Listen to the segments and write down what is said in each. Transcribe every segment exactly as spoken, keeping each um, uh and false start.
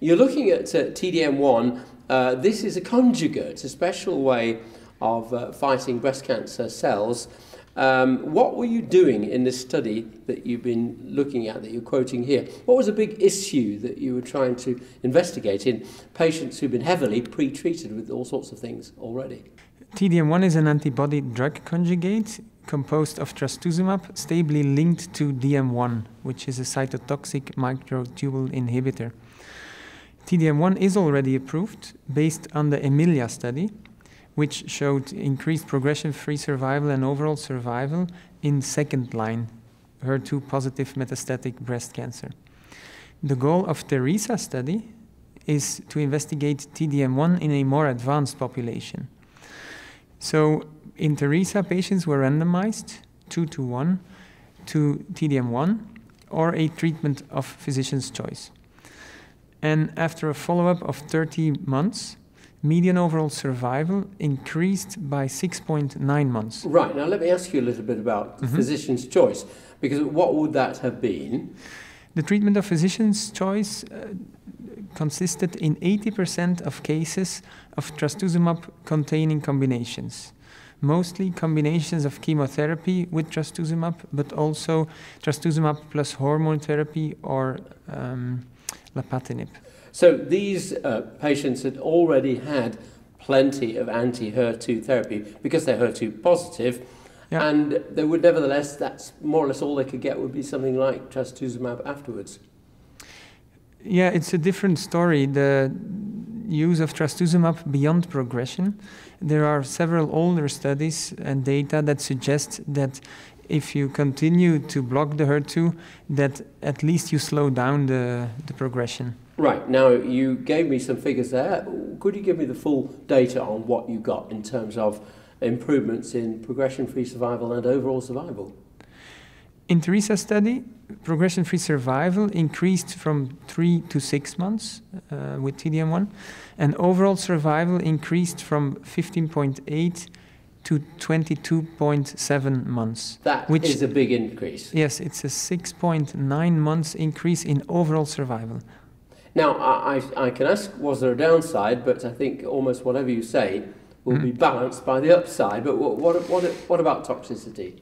You're looking at uh, T D M one. Uh, this is a conjugate. It's a special way of uh, fighting breast cancer cells. Um, what were you doing in this study that you've been looking at, that you're quoting here? What was a big issue that you were trying to investigate in patients who've been heavily pre-treated with all sorts of things already? T D M one is an antibody drug conjugate composed of trastuzumab stably linked to D M one, which is a cytotoxic microtubule inhibitor. T D M one is already approved based on the EMILIA study, which showed increased progression-free survival and overall survival in second-line H E R two positive metastatic breast cancer. The goal of TH3RESA study is to investigate T D M one in a more advanced population. So in TH3RESA, patients were randomized two to one to T D M one or a treatment of physician's choice. And after a follow-up of thirty months, median overall survival increased by six point nine months. Right, now let me ask you a little bit about mm-hmm. physician's choice, because what would that have been? The treatment of physician's choice uh, consisted in eighty percent of cases of trastuzumab-containing combinations, mostly combinations of chemotherapy with trastuzumab, but also trastuzumab plus hormone therapy or um, Lapatinib. So these uh, patients had already had plenty of anti-H E R two therapy because they're H E R two positive, yeah. and they would nevertheless, that's more or less all they could get would be something like trastuzumab afterwards. Yeah, it's a different story. The use of trastuzumab beyond progression. There are several older studies and data that suggest that if you continue to block the H E R two, that at least you slow down the, the progression. Right, now you gave me some figures there. Could you give me the full data on what you got in terms of improvements in progression-free survival and overall survival? In TH3RESA study, progression-free survival increased from three to six months uh, with T D M one, and overall survival increased from fifteen point eight to twenty-two point seven months. That which is a big increase. Yes, it's a six point nine months increase in overall survival. Now, I, I can ask, was there a downside? But I think almost whatever you say will mm. be balanced by the upside. But what, what, what, what about toxicity?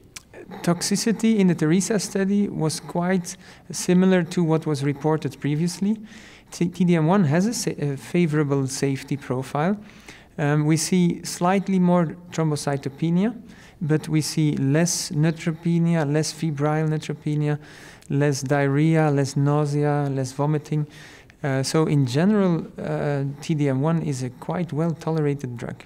Toxicity in the TH3RESA study was quite similar to what was reported previously. T D M one has a, sa a favorable safety profile. Um, we see slightly more thrombocytopenia, but we see less neutropenia, less febrile neutropenia, less diarrhea, less nausea, less vomiting. Uh, so in general, uh, T D M one is a quite well-tolerated drug.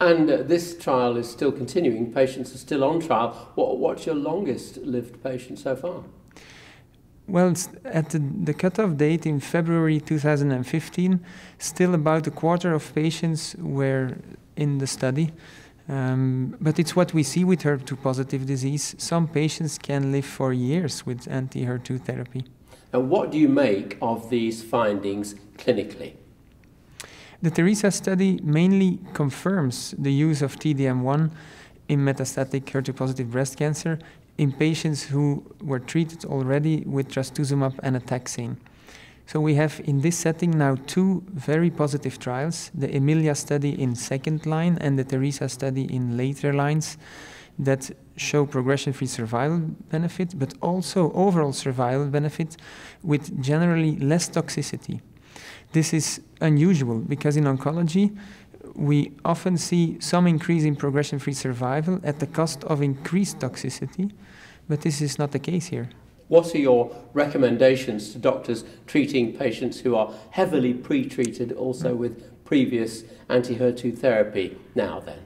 And uh, this trial is still continuing. Patients are still on trial. What, what's your longest-lived patient so far? Well, at the, the cutoff date in February two thousand fifteen, still about a quarter of patients were in the study. Um, but it's what we see with H E R two positive disease. Some patients can live for years with anti-H E R two therapy. And what do you make of these findings clinically? The TH3RESA study mainly confirms the use of T D M one in metastatic H E R two positive breast cancer in patients who were treated already with trastuzumab and taxane. So we have in this setting now two very positive trials, the EMILIA study in second line and the TH3RESA study in later lines, that show progression-free survival benefit, but also overall survival benefit with generally less toxicity. This is unusual because in oncology, we often see some increase in progression-free survival at the cost of increased toxicity, but this is not the case here. What are your recommendations to doctors treating patients who are heavily pre-treated also mm-hmm. with previous anti-H E R two therapy now then?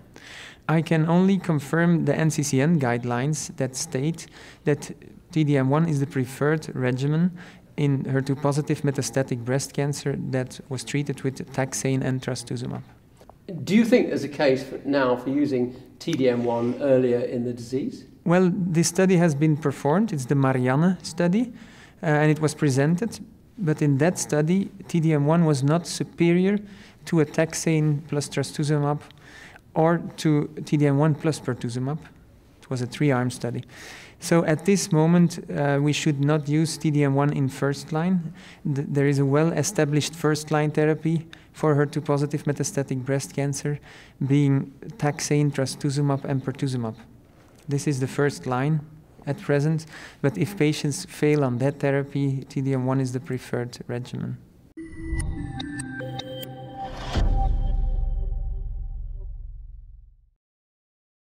I can only confirm the N C C N guidelines that state that T D M one is the preferred regimen in H E R two positive metastatic breast cancer that was treated with taxane and trastuzumab. Do you think there's a case for now for using T D M one earlier in the disease? Well, this study has been performed. It's the Marianne study, uh, and it was presented. But in that study, T D M one was not superior to a taxane plus trastuzumab or to T D M one plus pertuzumab. It was a three-arm study. So at this moment, uh, we should not use T D M one in first line. Th there is a well-established first-line therapy for H E R two positive metastatic breast cancer, being taxane, trastuzumab, and pertuzumab. This is the first line at present, but if patients fail on that therapy, T D M one is the preferred regimen.